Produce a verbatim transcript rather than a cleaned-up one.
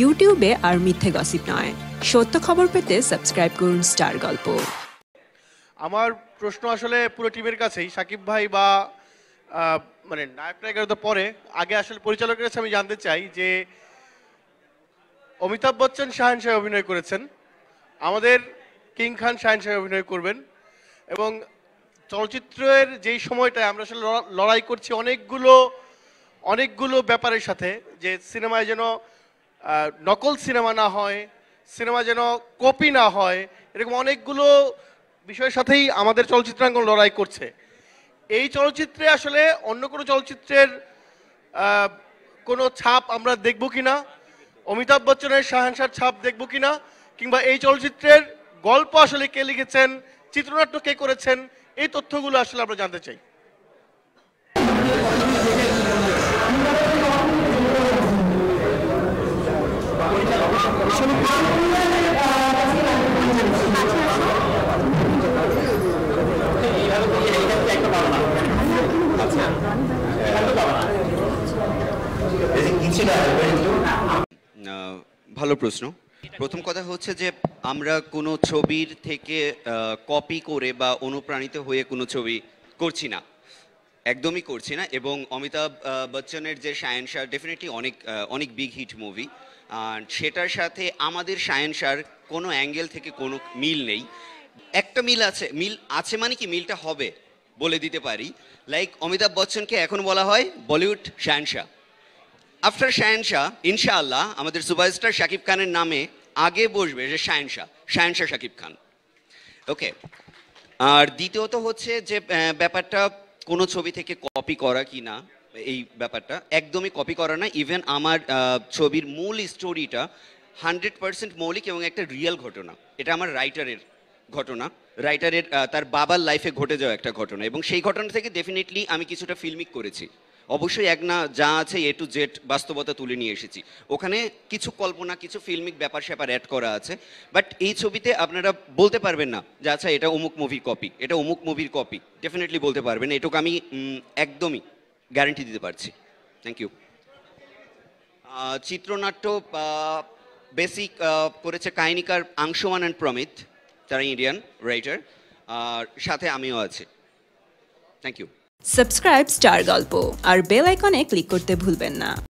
ইউটিউবে আর মিথ্যে গসিপ নয়, সত্য খবর পেতে সাবস্ক্রাইব করুন স্টার গল্প। আমার প্রশ্ন আসলে পুরো টিমের কাছেই, শাকিব ভাই বা মানে নায়ক নায়িকার তো পরে, আগে আসলে পরিচালকের কাছে আমি জানতে চাই যে অমিতাভ বচ্চন শাহেনশাহ অভিনয় করেছেন, আমাদের কিং খান শাহেনশাহ অভিনয় করবেন, এবং চলচ্চিত্রের যেই সময়টায় আমরা আসলে লড়াই করছি অনেকগুলো অনেকগুলো ব্যাপারের সাথে, যে সিনেমায় যেন নকল সিনেমা না হয়, সিনেমা যেন কপি না হয়, এরকম অনেকগুলো বিষয়ের সাথেই আমাদের চলচ্চিত্রাঙ্গন লড়াই করছে। এই চলচ্চিত্রে আসলে অন্য কোনো চলচ্চিত্রের কোনো ছাপ আমরা দেখব কি না, অমিতাভ বচ্চনের শাহেনশাহর ছাপ দেখব কি না, কিংবা এই চলচ্চিত্রের গল্প আসলে কে লিখেছেন, চিত্রনাট্য কে করেছেন, এই তথ্যগুলো আসলে আমরা জানতে চাই। ভালো প্রশ্ন। প্রথম কথা হচ্ছে যে আমরা কোনো ছবির থেকে কপি করে বা অনুপ্রাণিত হয়ে কোনো ছবি করছি না, একদমই করছি না। এবং অমিতাভ বচ্চনের যে শাহেনশাহ ডেফিনেটলি অনেক অনেক বিগ হিট মুভি, আর সেটার সাথে আমাদের শাহেনশাহর কোনো অ্যাঙ্গেল থেকে কোনো মিল নেই। একটা মিল আছে, মিল আছে মানে কি মিলটা হবে বলে দিতে পারি। লাইক অমিতাভ বচ্চনকে এখন বলা হয় বলিউড শাহেনশাহ, আফটার শাহেনশাহ ইনশাআল্লাহ আমাদের সুপারস্টার শাকিব খানের নামে আগে বসবে যে শাহেনশাহ, শাহেনশাহ শাকিব খান, ওকে। আর দ্বিতীয়ত হচ্ছে যে ব্যাপারটা কোনো ছবি থেকে কপি করা কি না, এই ব্যাপারটা একদমই কপি করা না। ইভেন আমার ছবির মূল স্টোরিটা হান্ড্রেড পার্সেন্ট মৌলিক এবং একটা রিয়েল ঘটনা, এটা আমার রাইটারের ঘটনা, রাইটারের তার বাবার লাইফে ঘটে যাওয়া একটা ঘটনা, এবং সেই ঘটনা থেকে ডেফিনেটলি আমি কিছুটা ফিল্মিক করেছি। অবশ্যই এক না যা আছে এ টু জেড বাস্তবতা তুলে নিয়ে এসেছি, ওখানে কিছু কল্পনা, কিছু ফিল্মিক ব্যাপার স্যাপার অ্যাড করা আছে। বাট এই ছবিতে আপনারা বলতে পারবেন না যে আচ্ছা এটা অমুক মুভির কপি, এটা অমুক মুভির কপি, ডেফিনেটলি বলতে পারবেন, এটুকু আমি একদমই গ্যারান্টি দিতে পারছি। Thank you. চিত্রনাট্য বেসিক করেছে কাহিনীকার আংশুমান অ্যান্ড প্রমিত, তারা ইন্ডিয়ান রাইটার, আর সাথে আমিও আছি। Thank you. সাবস্ক্রাইব স্টার গল্প আর বেল আইকনে ক্লিক করতে ভুলবেন না।